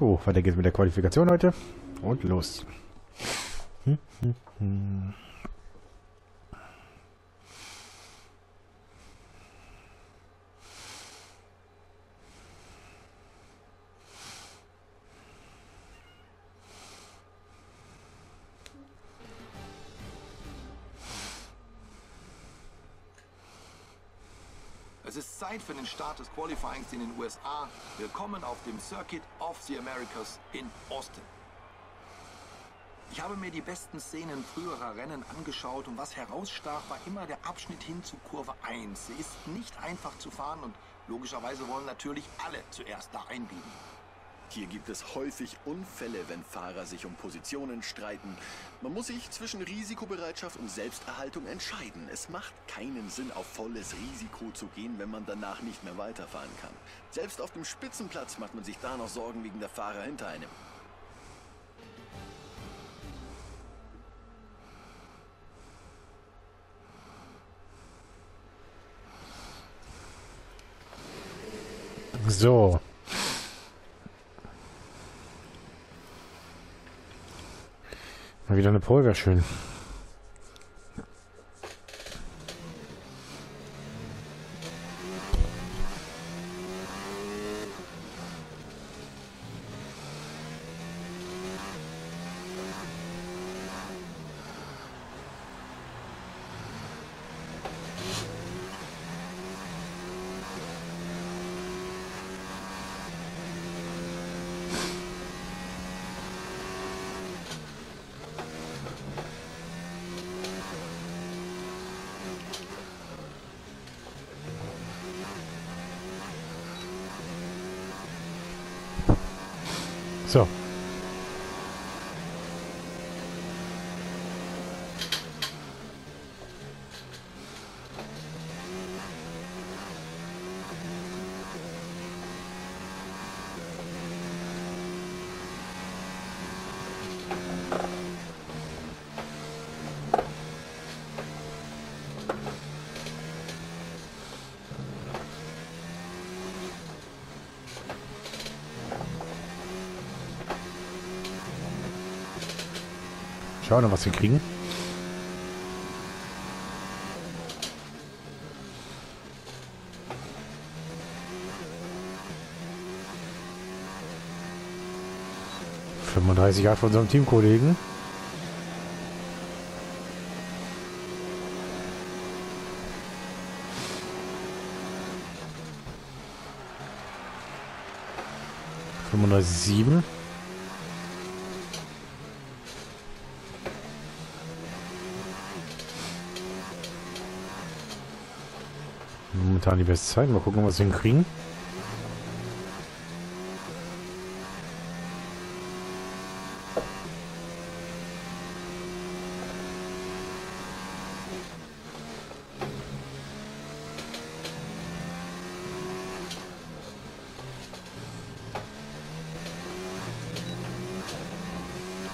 So, weiter geht's mit der Qualifikation heute. Und los. Es ist Zeit für den Start des Qualifyings in den USA. Willkommen auf dem Circuit of the Americas in Austin. Ich habe mir die besten Szenen früherer Rennen angeschaut und was herausstach, war immer der Abschnitt hin zu Kurve 1. Sie ist nicht einfach zu fahren und logischerweise wollen natürlich alle zuerst da einbiegen. Hier gibt es häufig Unfälle, wenn Fahrer sich um Positionen streiten. Man muss sich zwischen Risikobereitschaft und Selbsterhaltung entscheiden. Es macht keinen Sinn, auf volles Risiko zu gehen, wenn man danach nicht mehr weiterfahren kann. Selbst auf dem Spitzenplatz macht man sich da noch Sorgen wegen der Fahrer hinter einem. So. Wieder eine Pole wäre schön. So. Schauen, was wir kriegen. $35 von unserem Teamkollegen. $35,7. Momentan die beste Zeit. Mal gucken, was wir hinkriegen.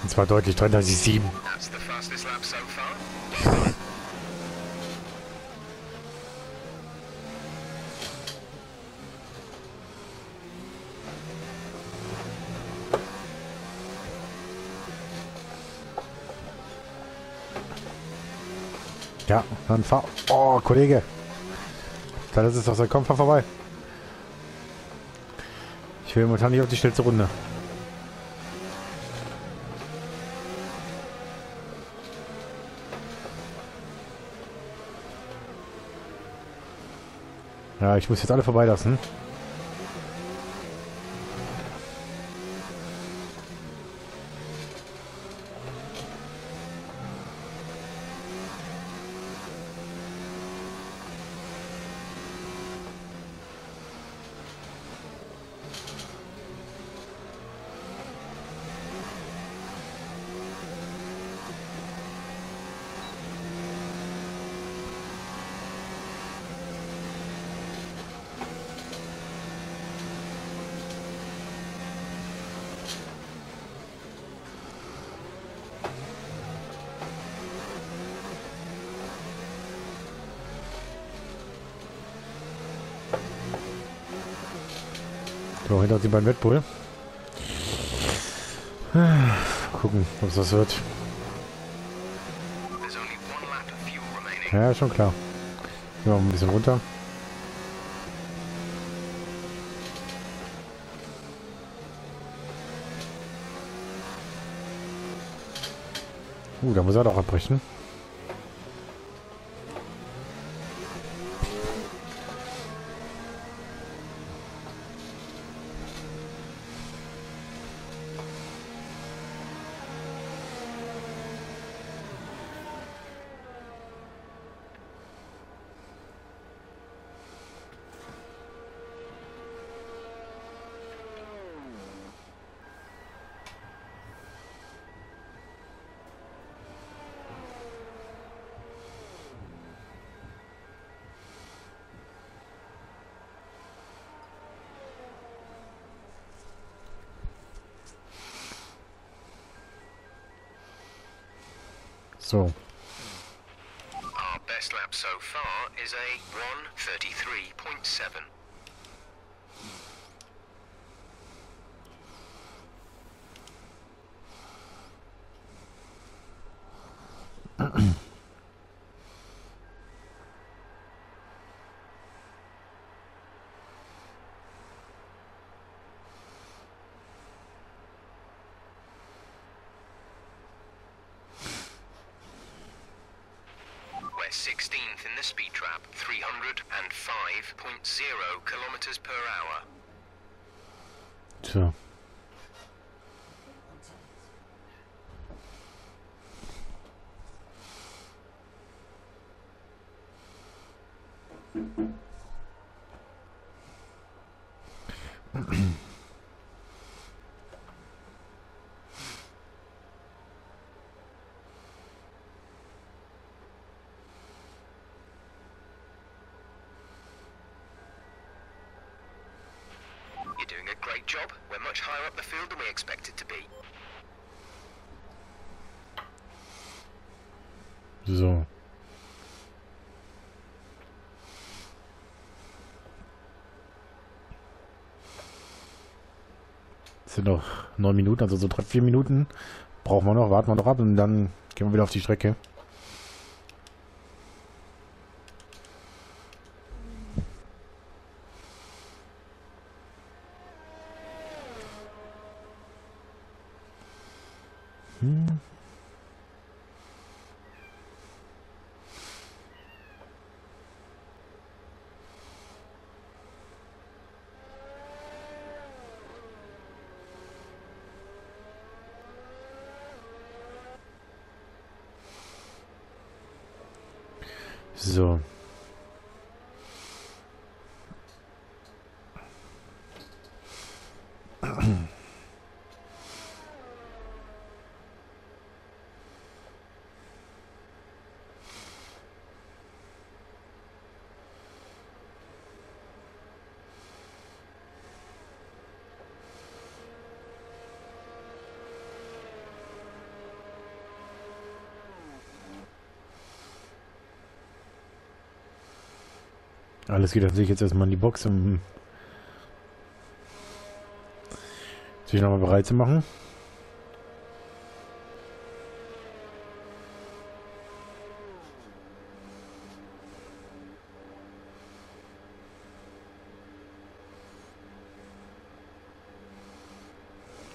Und zwar deutlich 3,7. Ja, dann fahr... Oh, Kollege! Das ist doch so. Komm, fahr vorbei! Ich will momentan nicht auf die schnellste Runde. Ja, ich muss jetzt alle vorbeilassen. So, hinter uns die beiden Red Bull. Gucken, was das wird. Ja, schon klar. Gehen wir mal ein bisschen runter. Da muss er doch abbrechen. So. Our best lap so far is a 1:33.7. We're 16th in the speed trap, 305.0 kilometers per hour. So. Doing a great job. We're much higher up the field than we expected to be. So. Es sind noch 9 Minuten, also so 3-4 Minuten brauchen wir noch, warten wir noch ab und dann gehen wir wieder auf die Strecke. So. Alles geht natürlich jetzt erstmal in die Box, um sich nochmal bereit zu machen.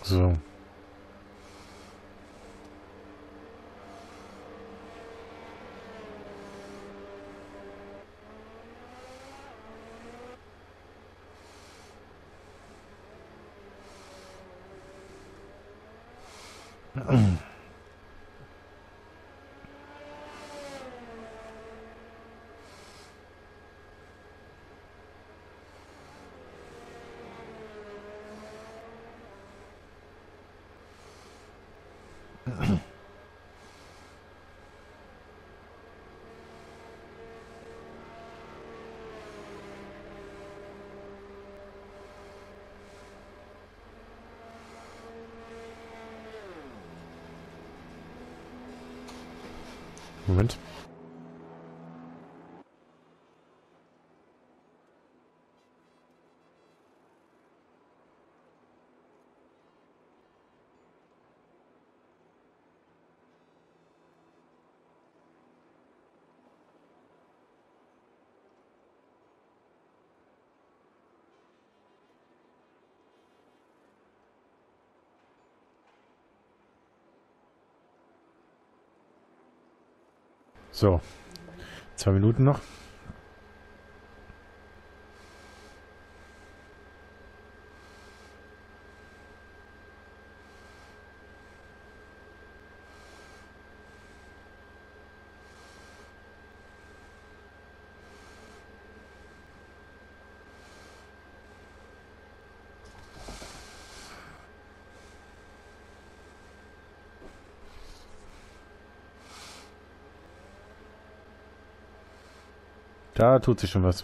So. Moment. So, 2 Minuten noch. Da tut sich schon was.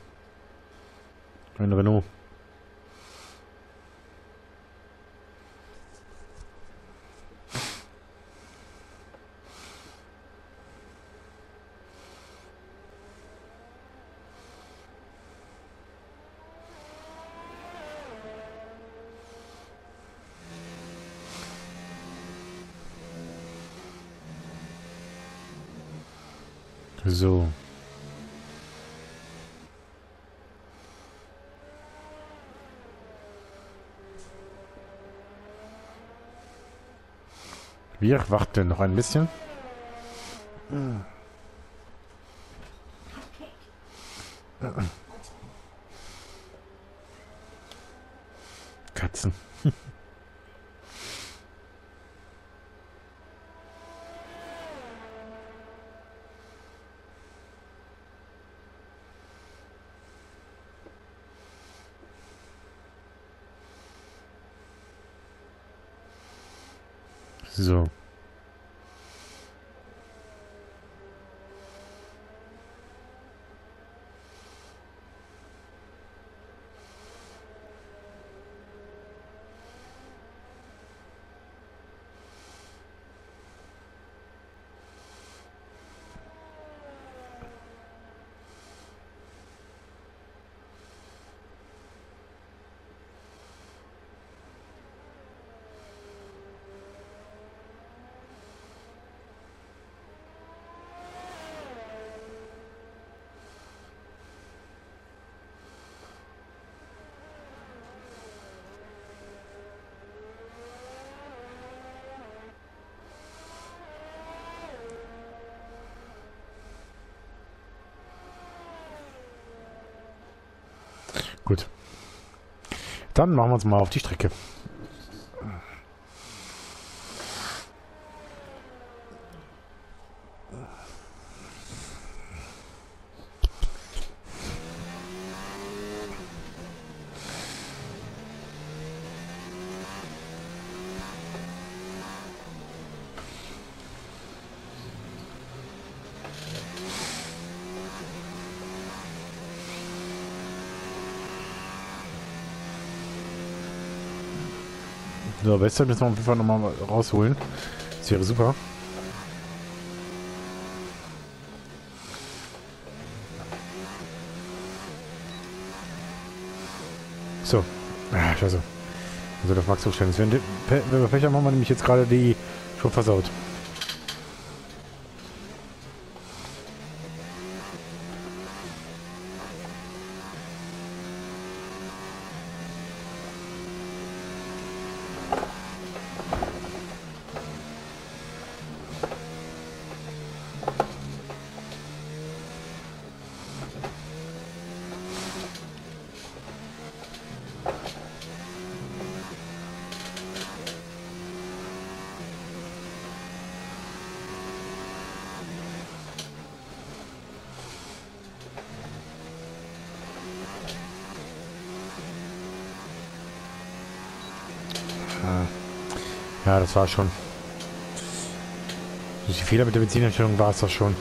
Ein Renault. So. Wir warten noch ein bisschen. Katzen. So. Gut. Dann machen wir uns mal auf die Strecke. So, Western müssen wir auf jeden Fall nochmal rausholen. Das wäre super. So. Ah, scheiße. Also das Max hochstellen. Wenn wir Pech haben, haben wir nämlich jetzt gerade die schon versaut. Ja, das war schon. Durch die Fehler mit der Benzineinstellung war es das schon.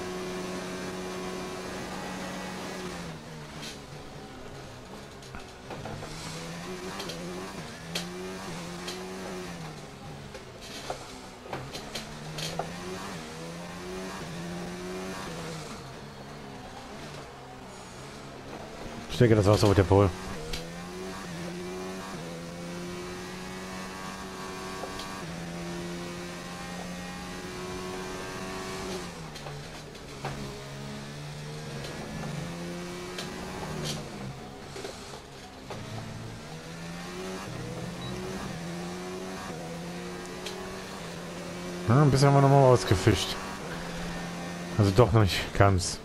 Ich denke, das war's auch mit der Pole. Ein bisschen haben wir nochmal rausgefischt. Also doch noch nicht ganz.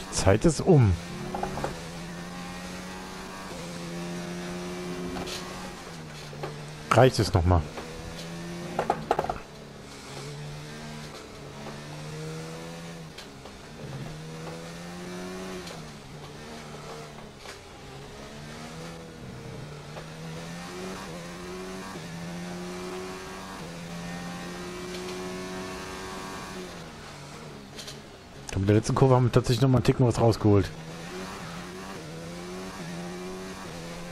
Die Zeit ist um. Reicht es nochmal? In der letzten Kurve haben wir tatsächlich noch mal einen Ticken was rausgeholt.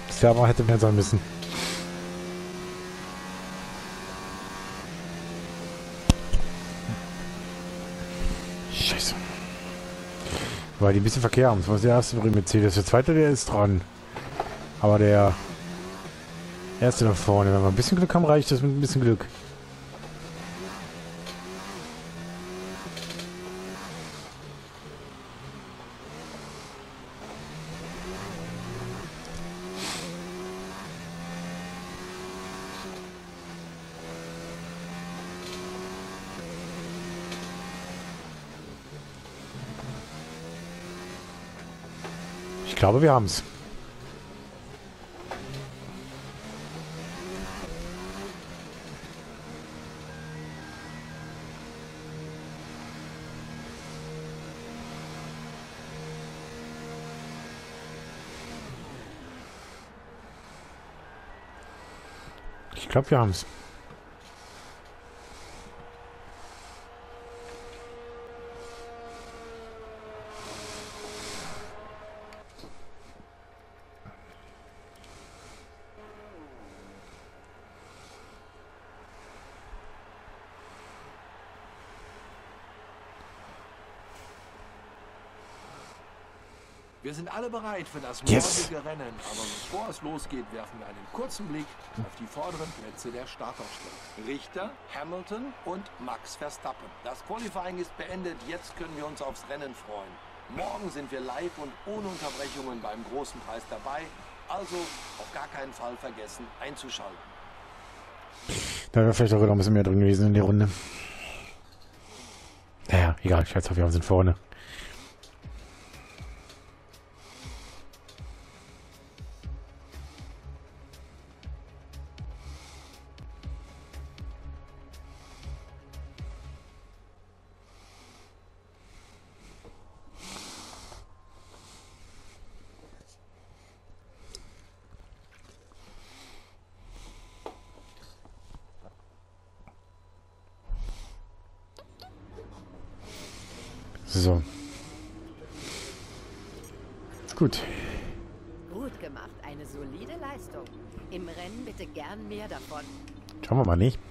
Das Jahr hätte mehr sein müssen. Scheiße. Weil die ein bisschen Verkehr haben. Das war der erste Mercedes. Der zweite, der ist dran. Aber der erste nach vorne. Wenn wir ein bisschen Glück haben, reicht das mit ein bisschen Glück. Ich glaube, wir haben es. Ich glaube, wir haben es. Wir sind alle bereit für das morgige Rennen, aber bevor es losgeht, werfen wir einen kurzen Blick auf die vorderen Plätze der Startaufstellung. Richter, Hamilton und Max Verstappen. Das Qualifying ist beendet, jetzt können wir uns aufs Rennen freuen. Morgen sind wir live und ohne Unterbrechungen beim großen Preis dabei, also auf gar keinen Fall vergessen einzuschalten. Da wäre vielleicht auch noch ein bisschen mehr drin gewesen in der Runde. Naja, egal, ich weiß auch, wir sind vorne. So. Gut. Gut gemacht, eine solide Leistung. Im Rennen bitte gern mehr davon. Schauen wir mal, nicht?